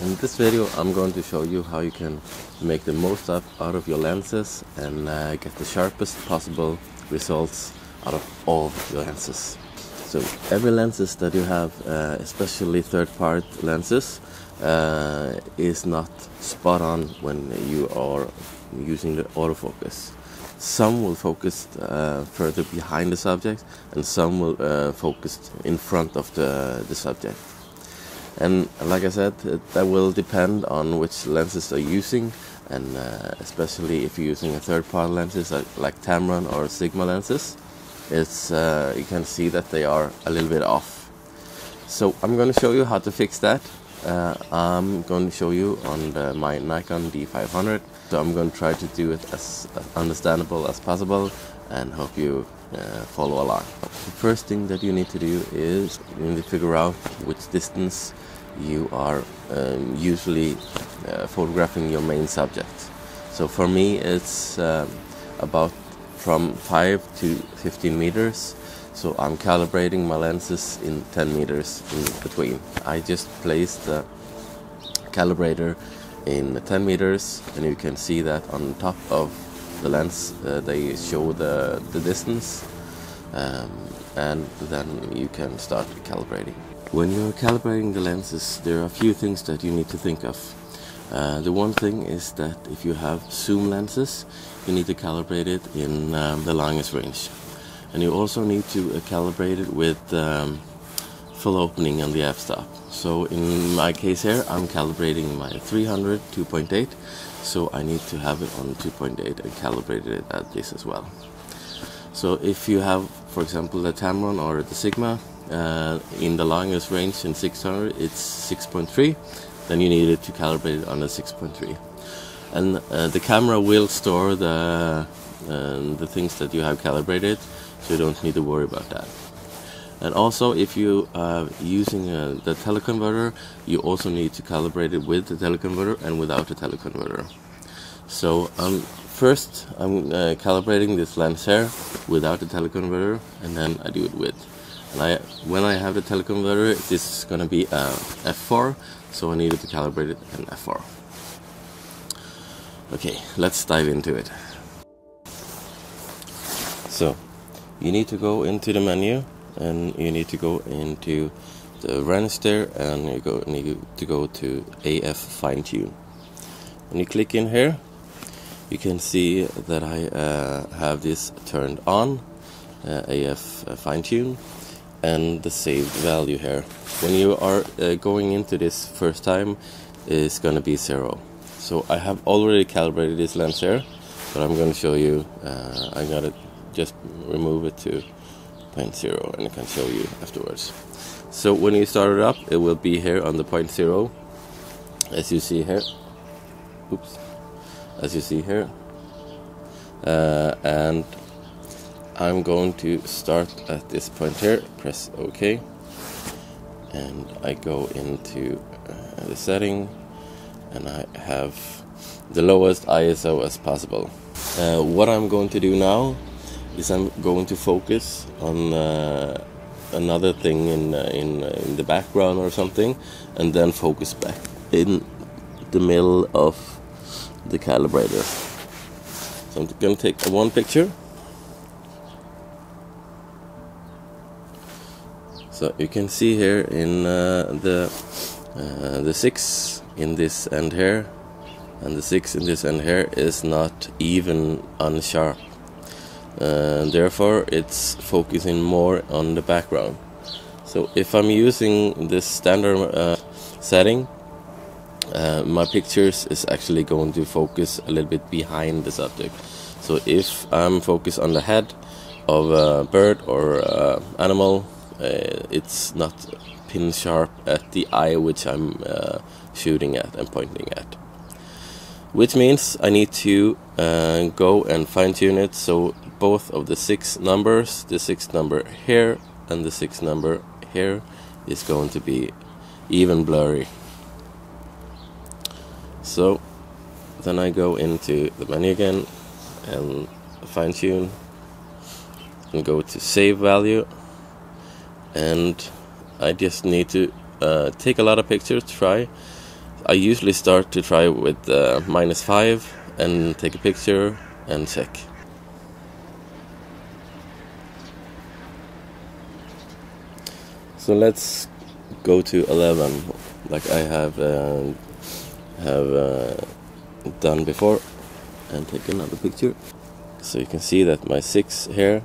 In this video I'm going to show you how you can make the most out of your lenses and get the sharpest possible results out of all your lenses. So every lenses that you have, especially third-party lenses, is not spot on when you are using the autofocus. Some will focus further behind the subject and some will focus in front of the subject. And like I said, that will depend on which lenses are using, and especially if you're using a third-party lenses like Tamron or Sigma lenses, it's you can see that they are a little bit off. So I'm going to show you how to fix that. I'm going to show you on my Nikon D500. So I'm going to try to do it as understandable as possible and hope you follow along. The first thing that you need to do is you need to figure out which distance you are usually photographing your main subject. So for me it's about from 5 to 15 meters, so I'm calibrating my lenses in 10 meters in between. I just placed the calibrator in 10 meters and you can see that on top of the lens they show the distance, and then you can start calibrating. When you're calibrating the lenses, there are a few things that you need to think of. The one thing is that if you have zoom lenses, you need to calibrate it in the longest range, and you also need to calibrate it with full opening and the f-stop. So in my case here, I'm calibrating my 300 2.8, so I need to have it on 2.8 and calibrate it at this as well. So if you have, for example, the Tamron or the Sigma in the longest range in 600, it's 6.3, then you need it to calibrate it on the 6.3. And the camera will store the things that you have calibrated, so you don't need to worry about that. And also, if you are using the teleconverter, you also need to calibrate it with the teleconverter and without the teleconverter. So first I'm calibrating this lens here without the teleconverter, and then I do it with. And when I have the teleconverter, this is going to be f4, so I needed to calibrate it in f4. Okay, let's dive into it. So you need to go into the menu, and you need to go into the register, and you need to go to AF fine tune. When you click in here, you can see that I have this turned on, AF fine tune, and the saved value here. When you are going into this first time, it's going to be 0. So I have already calibrated this lens here, but I'm going to show you. I got it. Just remove it to 0.0 and I can show you afterwards. So when you start it up, it will be here on the 0.0, as you see here. Oops, as you see here. And I'm going to start at this point here. Press OK, and I go into the setting, and I have the lowest ISO as possible. What I'm going to do now is I'm going to focus on another thing in the background or something, and then focus back in the middle of the calibrator. So I'm going to take one picture, so you can see here in the 6 in this end here and the 6 in this end here is not even unsharp. Therefore it's focusing more on the background. So if I'm using this standard setting, my pictures is actually going to focus a little bit behind the subject. So if I'm focused on the head of a bird or animal, it's not pin sharp at the eye which I'm shooting at and pointing at, which means I need to go and fine-tune it so both of the 6 numbers, the 6th number here and the 6th number here, is going to be even blurry. So then I go into the menu again and fine-tune and go to save value, and I just need to take a lot of pictures, try I usually start to try with -5 and take a picture and check. So let's go to 11, like I have done before, and take another picture. So you can see that my 6 here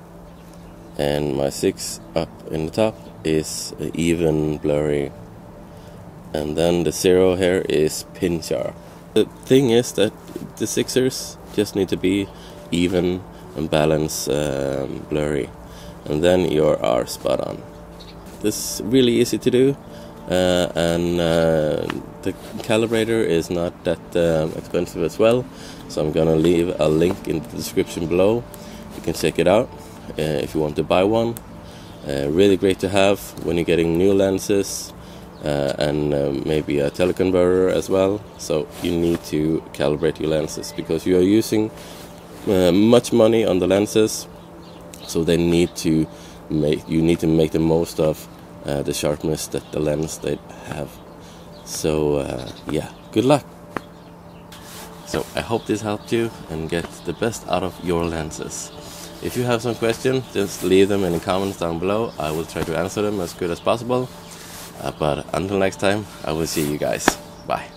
and my 6 up in the top is even, blurry, and then the 0 here is pin sharp. The thing is that the 6ers just need to be even and balanced, blurry, and then you are spot on. This is really easy to do, and the calibrator is not that expensive as well, so I'm gonna leave a link in the description below. You can check it out if you want to buy one. Really great to have when you're getting new lenses, and maybe a teleconverter as well. So you need to calibrate your lenses because you are using much money on the lenses, so they need to make, you need to make the most of the sharpness that the lens they have. So yeah, good luck. So I hope this helped you and get the best out of your lenses. If you have some questions, just leave them in the comments down below. I will try to answer them as good as possible. But until next time, I will see you guys. Bye.